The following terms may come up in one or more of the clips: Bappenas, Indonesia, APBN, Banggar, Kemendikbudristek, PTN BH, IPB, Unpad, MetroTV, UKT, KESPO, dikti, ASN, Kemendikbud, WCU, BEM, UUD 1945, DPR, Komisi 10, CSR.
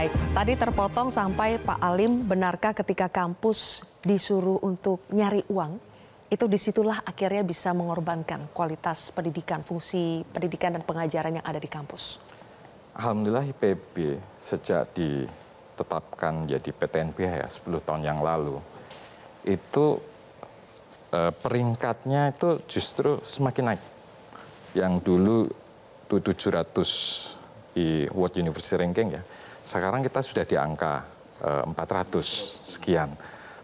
Baik, tadi terpotong sampai Pak Alim, benarkah ketika kampus disuruh untuk nyari uang, itu disitulah akhirnya bisa mengorbankan kualitas pendidikan, fungsi pendidikan dan pengajaran yang ada di kampus? Alhamdulillah IPB sejak ditetapkan jadi PTN BH ya 10 tahun yang lalu, itu peringkatnya itu justru semakin naik. Yang dulu 700 di World University Ranking ya, sekarang kita sudah di angka 400 sekian.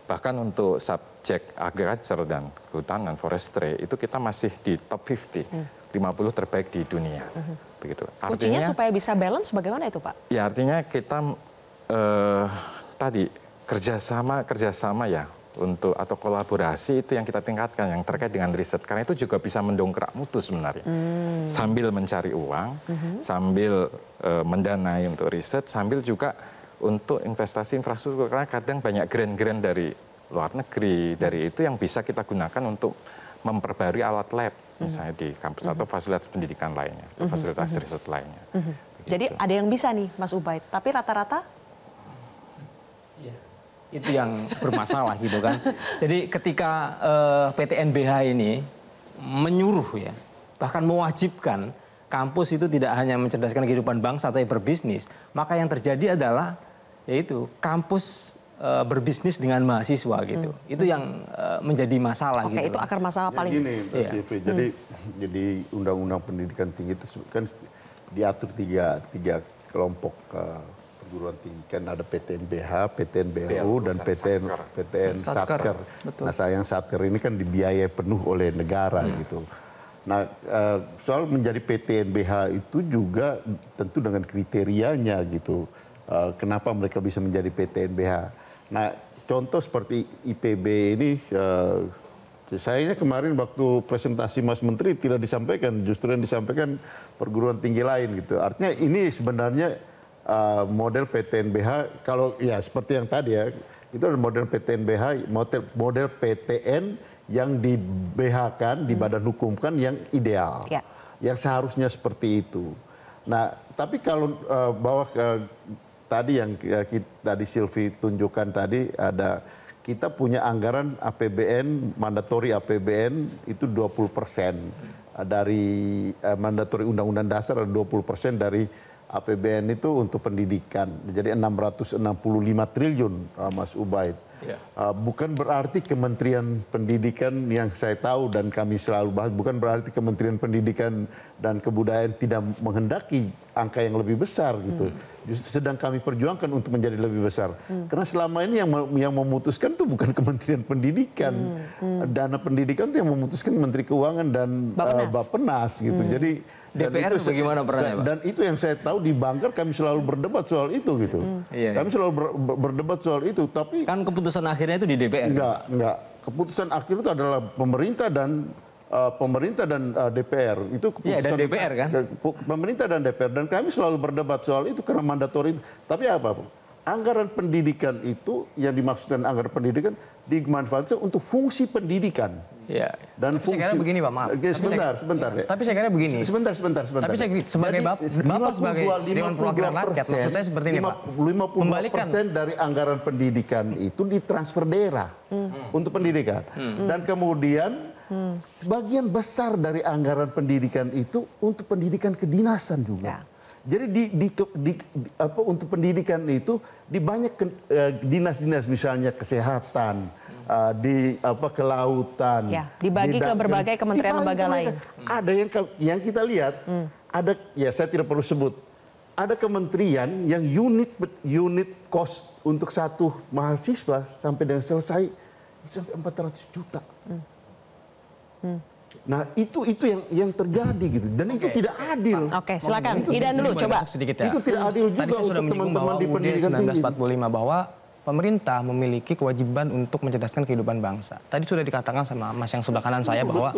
Bahkan untuk subjek agriculture dan kehutanan forestry itu kita masih di top 50, 50 terbaik di dunia. Begitu. Kuncinya supaya bisa balance bagaimana itu Pak? Ya artinya kita tadi kerjasama ya untuk atau kolaborasi itu yang kita tingkatkan yang terkait dengan riset, karena itu juga bisa mendongkrak mutu sebenarnya sambil mencari uang, sambil mendanai untuk riset, sambil juga untuk investasi infrastruktur, karena kadang banyak grand dari luar negeri, dari itu yang bisa kita gunakan untuk memperbarui alat lab misalnya di kampus atau fasilitas pendidikan lainnya, atau fasilitas riset lainnya. Jadi ada yang bisa nih Mas Ubaid, tapi rata-rata itu yang bermasalah gitu kan. Jadi ketika PTN BH ini menyuruh ya, bahkan mewajibkan kampus itu tidak hanya mencerdaskan kehidupan bangsa tapi berbisnis, maka yang terjadi adalah yaitu kampus berbisnis dengan mahasiswa gitu. Itu yang menjadi masalah. Oke, gitu. Itu akar masalah paling. Ya, gini, Pak Sivi, jadi undang-undang pendidikan tinggi itu kan diatur tiga kelompok perguruan tinggi, kan ada PTN BH, PTN BU, dan PTN Satker. Nah, sayang Satker ini kan dibiayai penuh oleh negara gitu. Nah, soal menjadi PTN BH itu juga tentu dengan kriterianya gitu. Kenapa mereka bisa menjadi PTN BH? Nah, contoh seperti IPB ini, sayangnya kemarin waktu presentasi Mas Menteri tidak disampaikan, justru yang disampaikan perguruan tinggi lain gitu. Artinya ini sebenarnya model PTNBH, kalau ya seperti yang tadi ya, itu ada model PTNBH, model PTN yang di BH-kan, di badan hukumkan yang ideal, ya. Yang seharusnya seperti itu. Nah, tapi kalau bahwa tadi yang tadi Silvi tunjukkan tadi ada kita punya anggaran APBN, mandatori APBN itu 20% dari mandatori undang-undang dasar, 20% dari APBN itu untuk pendidikan, jadi 665 triliun Mas Ubaid. Yeah. Bukan berarti Kementerian Pendidikan yang saya tahu dan kami selalu bahas, bukan berarti Kementerian Pendidikan dan Kebudayaan tidak menghendaki angka yang lebih besar gitu. Justru sedang kami perjuangkan untuk menjadi lebih besar. Karena selama ini yang memutuskan itu bukan Kementerian Pendidikan. Dana pendidikan itu yang memutuskan Menteri Keuangan dan Bappenas gitu. Jadi DPR itu bagaimana perannya, Pak? Dan itu yang saya tahu di Banggar kami selalu berdebat soal itu gitu. Kami selalu berdebat soal itu, tapi kan keputusan akhirnya itu di DPR. Enggak. Keputusan akhir itu adalah pemerintah dan DPR. Itu keputusan dan DPR kan? Pemerintah dan DPR, dan kami selalu berdebat soal itu karena mandatori itu. Tapi apa? Anggaran pendidikan itu yang dimaksudkan anggaran pendidikan dimanfaatkan untuk fungsi pendidikan. Ya. Dan tapi fungsi begini Pak, maaf. Sebentar. Ya. Tapi saya kira begini. Sebentar. Tapi saya sebagai Bapak sebagai Dewan Perwakilan Rakyat, maksud saya seperti ini Pak. 50% dari anggaran pendidikan itu ditransfer daerah untuk pendidikan. Dan kemudian sebagian besar dari anggaran pendidikan itu untuk pendidikan kedinasan juga. Ya. Jadi di untuk pendidikan itu di banyak dinas-dinas, misalnya kesehatan, kelautan, ya, dibagi ke berbagai kementerian lembaga lain. Ada yang kita lihat, ada ya saya tidak perlu sebut, ada kementerian yang unit cost untuk satu mahasiswa sampai dengan selesai sampai 400 juta. Nah, itu yang terjadi gitu, dan itu tidak adil. Oke, silakan. Idan dulu coba. Sedikit, ya. Itu tidak adil juga. Tadi saya sudah menyinggung bahwa UUD 1945 bahwa pemerintah memiliki kewajiban untuk mencerdaskan kehidupan bangsa. Tadi sudah dikatakan sama Mas yang sebelah kanan saya bahwa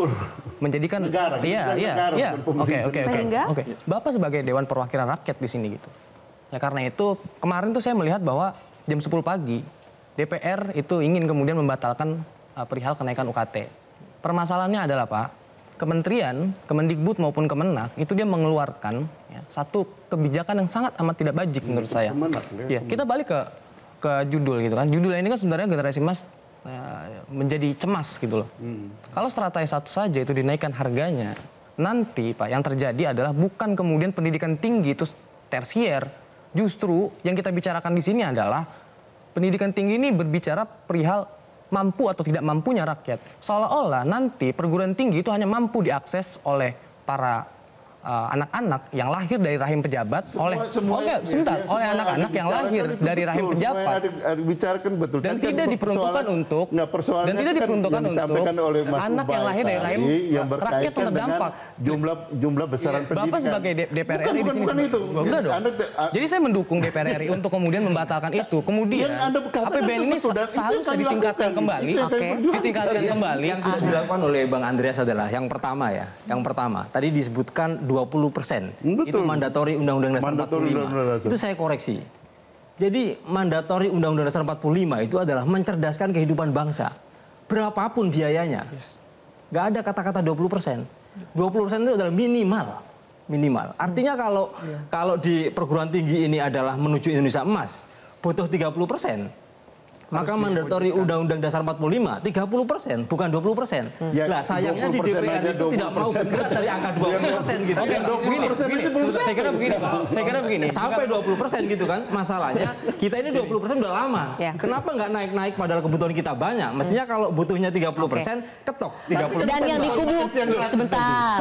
menjadikan negara. Iya. Oke. Sehingga Bapak sebagai Dewan Perwakilan Rakyat di sini gitu. Ya karena itu kemarin tuh saya melihat bahwa jam 10 pagi DPR itu ingin kemudian membatalkan perihal kenaikan UKT. Permasalahannya adalah Pak, Kementerian, Kemendikbud maupun Kemenak itu dia mengeluarkan satu kebijakan yang sangat amat tidak bajik menurut saya. Ya, kita balik ke judul gitu kan. Judulnya ini kan sebenarnya generasi emas menjadi cemas gitu loh. Kalau strategi satu saja itu dinaikkan harganya, nanti Pak yang terjadi adalah bukan kemudian pendidikan tinggi itu tersier. Justru yang kita bicarakan di sini adalah pendidikan tinggi ini berbicara perihal mampu atau tidak mampunya rakyat. Seolah-olah nanti perguruan tinggi itu hanya mampu diakses oleh para anak-anak yang lahir dari rahim pejabat, oleh anak-anak yang lahir dari rahim pejabat. Dan tidak diperuntukkan untuk anak yang lahir dari rahim rakyat terdampak. Jumlah besaran pendidikan. Bapak sebagai DPR RI di sini. Jadi saya mendukung DPR RI untuk kemudian membatalkan itu. Kemudian APBN ini seharusnya ditingkatkan kembali. Yang tidak dilakukan oleh Bang Andreas adalah yang pertama ya. Yang pertama tadi disebutkan 20% itu mandatori Undang-Undang Dasar 45. Itu saya koreksi. Jadi mandatori Undang-Undang Dasar 45 itu adalah mencerdaskan kehidupan bangsa. Berapapun biayanya. Nggak ada kata-kata 20%. 20% itu adalah minimal. Minimal. Artinya kalau di perguruan tinggi ini adalah menuju Indonesia emas, butuh 30%. Maka mandatori Undang-Undang Dasar 45, 30%, bukan 20%. Nah, sayangnya di DPR itu tidak mau bergerak dari angka 20% gitu. Oke, 20% itu belum saya kira begini, Pak. Saya kira begini. Sampai 20% gitu kan, masalahnya kita ini 20% udah lama. Kenapa nggak naik-naik padahal kebutuhan kita banyak? Mestinya kalau butuhnya 30%, ketok 30%. Dan yang di kubu, sebentar.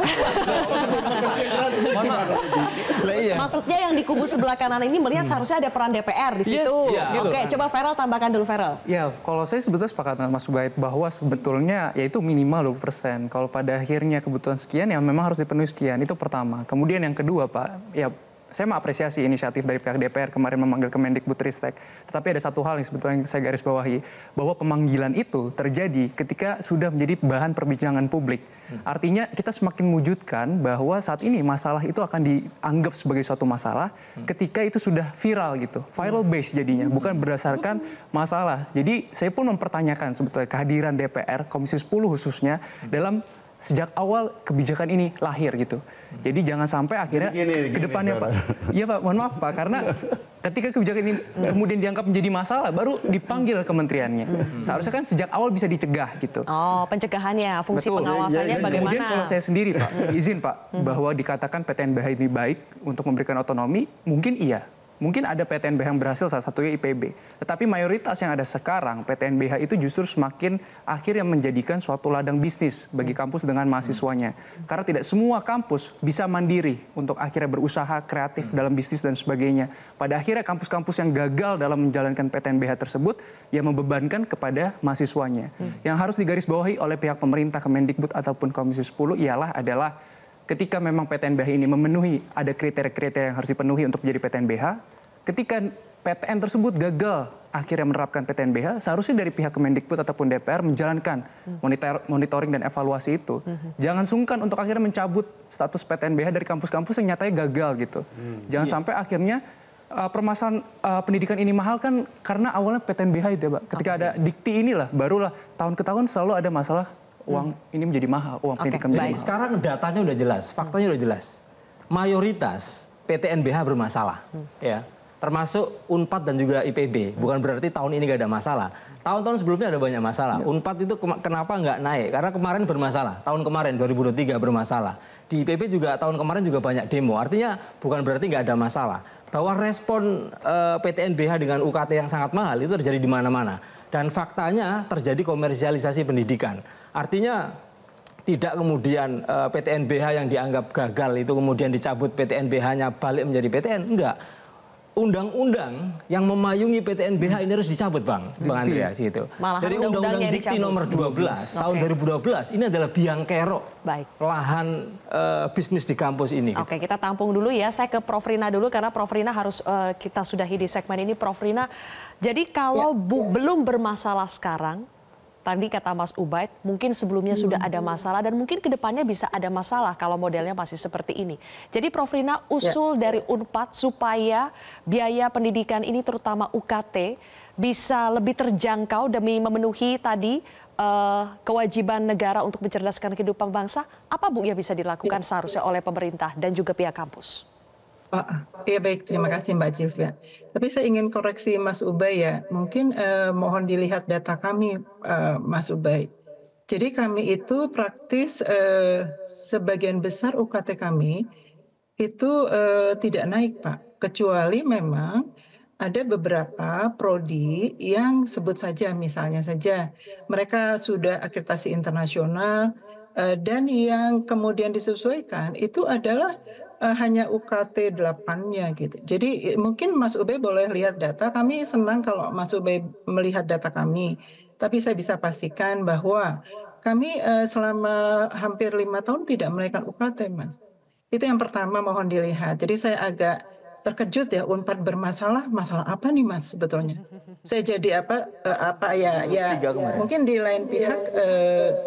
Maksudnya yang di kubu sebelah kanan ini melihat seharusnya ada peran DPR di situ. Oke, coba Feral tambahkan dulu, Feral. Ya, kalau saya sebetulnya sepakat dengan Mas Subaid bahwa sebetulnya yaitu minimal 20%. Kalau pada akhirnya kebutuhan sekian ya memang harus dipenuhi sekian, itu pertama. Kemudian yang kedua Pak, ya saya mengapresiasi inisiatif dari pihak DPR kemarin memanggil Kemendikbudristek. Tetapi ada satu hal yang sebetulnya saya garis bawahi, bahwa pemanggilan itu terjadi ketika sudah menjadi bahan perbincangan publik. Artinya kita semakin mewujudkan bahwa saat ini masalah itu akan dianggap sebagai suatu masalah ketika itu sudah viral gitu. Viral base jadinya, bukan berdasarkan masalah. Jadi saya pun mempertanyakan sebetulnya kehadiran DPR, Komisi 10 khususnya, dalam sejak awal kebijakan ini lahir gitu. Jadi jangan sampai akhirnya ke depannya Pak. Iya Pak, mohon maaf Pak, karena ketika kebijakan ini kemudian dianggap menjadi masalah baru dipanggil kementeriannya. Seharusnya kan sejak awal bisa dicegah gitu. Oh, pencegahannya, fungsi pengawasannya bagaimana? Kemudian kalau saya sendiri Pak, izin Pak, bahwa dikatakan PTNBH ini baik untuk memberikan otonomi, mungkin iya. Mungkin ada PTNBH yang berhasil, salah satunya IPB. Tetapi mayoritas yang ada sekarang, PTNBH itu justru semakin akhirnya menjadikan suatu ladang bisnis bagi kampus dengan mahasiswanya. Karena tidak semua kampus bisa mandiri untuk akhirnya berusaha kreatif dalam bisnis dan sebagainya. Pada akhirnya kampus-kampus yang gagal dalam menjalankan PTNBH tersebut, ya membebankan kepada mahasiswanya. Yang harus digarisbawahi oleh pihak pemerintah, Kemendikbud ataupun Komisi 10 adalah ketika memang PTNBH ini memenuhi, ada kriteria-kriteria yang harus dipenuhi untuk menjadi PTNBH, ketika PTN tersebut gagal akhirnya menerapkan PTNBH, seharusnya dari pihak Kemendikbud ataupun DPR menjalankan monitoring dan evaluasi itu. Jangan sungkan untuk akhirnya mencabut status PTNBH dari kampus-kampus yang nyatanya gagal gitu. Jangan sampai akhirnya permasalahan pendidikan ini mahal kan karena awalnya PTNBH itu, Pak. Ketika ada dikti inilah, barulah tahun ke tahun selalu ada masalah uang ini menjadi mahal, uang pendidikan menjadi mahal. Sekarang datanya udah jelas, faktanya udah jelas. Mayoritas PTNBH bermasalah, ya. Termasuk Unpad dan juga IPB. Bukan berarti tahun ini gak ada masalah. Tahun-tahun sebelumnya ada banyak masalah. Unpad itu kenapa nggak naik? Karena kemarin bermasalah. Tahun kemarin 2023 bermasalah. Di IPB juga tahun kemarin juga banyak demo. Artinya bukan berarti nggak ada masalah. Bahwa respon PTNBH dengan UKT yang sangat mahal itu terjadi di mana-mana. Dan faktanya terjadi komersialisasi pendidikan. Artinya tidak kemudian PTNBH yang dianggap gagal itu kemudian dicabut PTNBH-nya balik menjadi PTN. Enggak. Undang-undang yang memayungi PTNBH ini harus dicabut, Bang Andreas gitu. Dari Undang-Undang Dikti nomor 12 tahun 2012 ini adalah biang kerok lahan bisnis di kampus ini. Gitu. Oke, kita tampung dulu ya. Saya ke Prof Rina dulu karena Prof Rina harus kita sudahi di segmen ini. Prof Rina, jadi kalau belum bermasalah sekarang, tadi kata Mas Ubaid, mungkin sebelumnya sudah ada masalah dan mungkin kedepannya bisa ada masalah kalau modelnya masih seperti ini. Jadi Prof Rina, usul dari Unpad supaya biaya pendidikan ini terutama UKT bisa lebih terjangkau demi memenuhi tadi kewajiban negara untuk mencerdaskan kehidupan bangsa. Apa Bu yang bisa dilakukan seharusnya oleh pemerintah dan juga pihak kampus? Ya baik, terima kasih Mbak Cilvian. Tapi saya ingin koreksi Mas Ubay ya, mungkin mohon dilihat data kami Mas Ubay. Jadi kami itu praktis sebagian besar UKT kami itu tidak naik Pak, kecuali memang ada beberapa prodi yang sebut saja misalnya saja, mereka sudah akreditasi internasional dan yang kemudian disesuaikan itu adalah hanya UKT 8-nya gitu. Jadi mungkin Mas Ubay boleh lihat data, kami senang kalau Mas Ubay melihat data kami. Tapi saya bisa pastikan bahwa kami selama hampir 5 tahun tidak melakukan UKT, Mas. Itu yang pertama, mohon dilihat. Jadi saya agak terkejut ya, Unpad bermasalah, masalah apa nih Mas sebetulnya? Saya jadi mungkin di lain pihak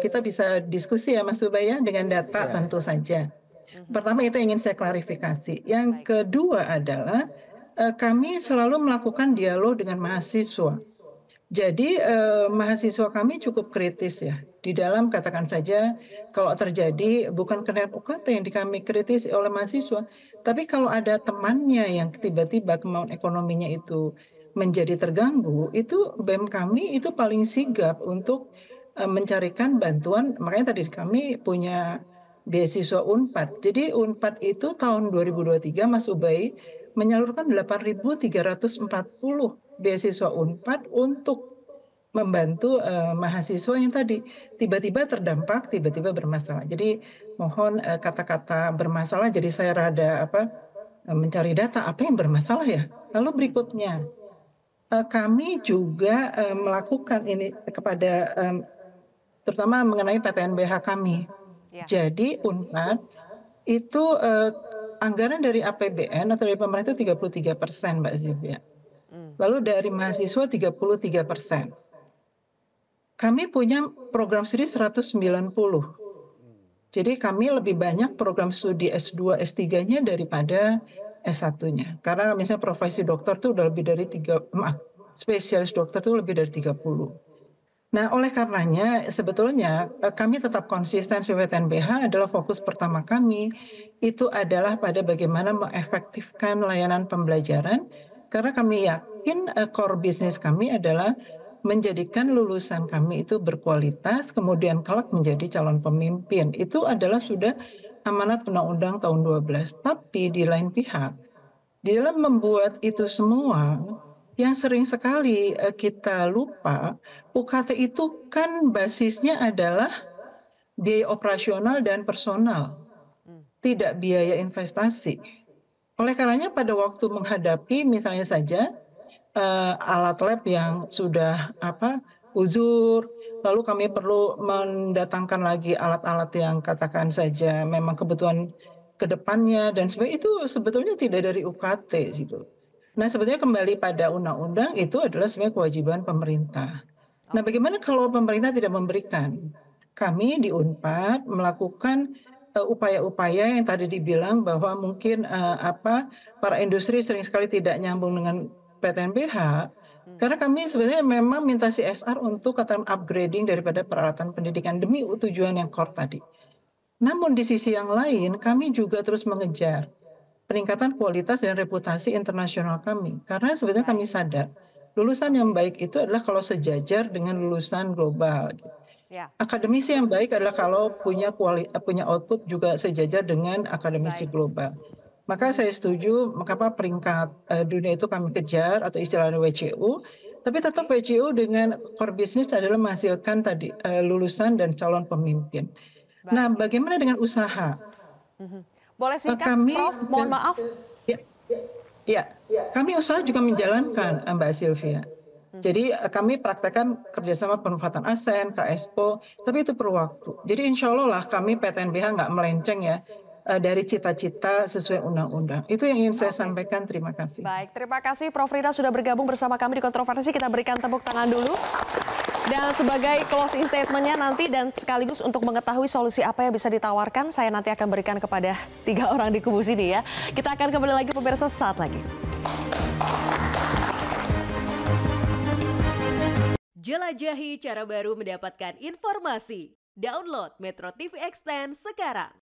kita bisa diskusi ya Mas Ubay ya, dengan data tentu saja. Pertama itu ingin saya klarifikasi. Yang kedua adalah kami selalu melakukan dialog dengan mahasiswa. Jadi mahasiswa kami cukup kritis ya. Di dalam katakan saja kalau terjadi bukan kenaikan UKT yang kami kritis oleh mahasiswa. Tapi kalau ada temannya yang tiba-tiba kemauan ekonominya itu menjadi terganggu. Itu BEM kami itu paling sigap untuk mencarikan bantuan. Makanya tadi kami punya beasiswa Unpad. Jadi Unpad itu tahun 2023 Mas Ubay menyalurkan 8.340 beasiswa Unpad untuk membantu mahasiswa yang tadi tiba-tiba terdampak, tiba-tiba bermasalah. Jadi mohon kata-kata bermasalah. Jadi saya rada mencari data apa yang bermasalah ya. Lalu berikutnya kami juga melakukan ini kepada terutama mengenai PTN BH kami. Ya. Jadi Unpad itu anggaran dari APBN atau dari pemerintah 33% Mbak Zibia. Lalu dari mahasiswa 33%. Kami punya program studi 190. Jadi kami lebih banyak program studi S2, S3-nya daripada S1-nya. Karena misalnya profesi dokter itu udah lebih dari spesialis dokter itu lebih dari 30. Nah, oleh karenanya sebetulnya kami tetap konsisten sebagai PTNBH adalah fokus pertama kami itu adalah pada bagaimana mengefektifkan layanan pembelajaran karena kami yakin core bisnis kami adalah menjadikan lulusan kami itu berkualitas kemudian kelak menjadi calon pemimpin. Itu adalah sudah amanat undang-undang tahun 12. Tapi di lain pihak, di dalam membuat itu semua yang sering sekali kita lupa, UKT itu kan basisnya adalah biaya operasional dan personal, tidak biaya investasi. Oleh karenanya pada waktu menghadapi misalnya saja alat lab yang sudah uzur, lalu kami perlu mendatangkan lagi alat-alat yang katakan saja memang kebutuhan kedepannya dan sebagainya itu sebetulnya tidak dari UKT gitu. Nah, sebetulnya kembali pada undang-undang itu adalah sebenarnya kewajiban pemerintah. Nah, bagaimana kalau pemerintah tidak memberikan? Kami di Unpad melakukan upaya-upaya yang tadi dibilang bahwa mungkin para industri sering sekali tidak nyambung dengan PTNBH karena kami sebenarnya memang minta CSR untuk katakan upgrading daripada peralatan pendidikan demi tujuan yang core tadi. Namun di sisi yang lain kami juga terus mengejar peningkatan kualitas dan reputasi internasional kami. Karena sebetulnya kami sadar, lulusan yang baik itu adalah kalau sejajar dengan lulusan global. Akademisi yang baik adalah kalau punya output juga sejajar dengan akademisi global. Maka saya setuju, mengapa peringkat dunia itu kami kejar atau istilahnya WCU, tapi tetap WCU dengan core business adalah menghasilkan tadi lulusan dan calon pemimpin. Nah, bagaimana dengan usaha? Boleh singkat, Prof, mohon maaf. Ya, kami usaha juga menjalankan, Mbak Silvia. Jadi kami praktekkan kerjasama penempatan ASN, KESPO, tapi itu perlu waktu. Jadi insya Allah lah kami PTNBH nggak melenceng ya dari cita-cita sesuai undang-undang. Itu yang ingin saya sampaikan, terima kasih. Baik, terima kasih Prof Rida sudah bergabung bersama kami di Kontroversi. Kita berikan tepuk tangan dulu. Dan sebagai closing statement-nya nanti dan sekaligus untuk mengetahui solusi apa yang bisa ditawarkan, saya nanti akan berikan kepada 3 orang di kubu sini ya. Kita akan kembali lagi pemirsa sesaat lagi. Jelajahi cara baru mendapatkan informasi. Download Metro TV Extend sekarang.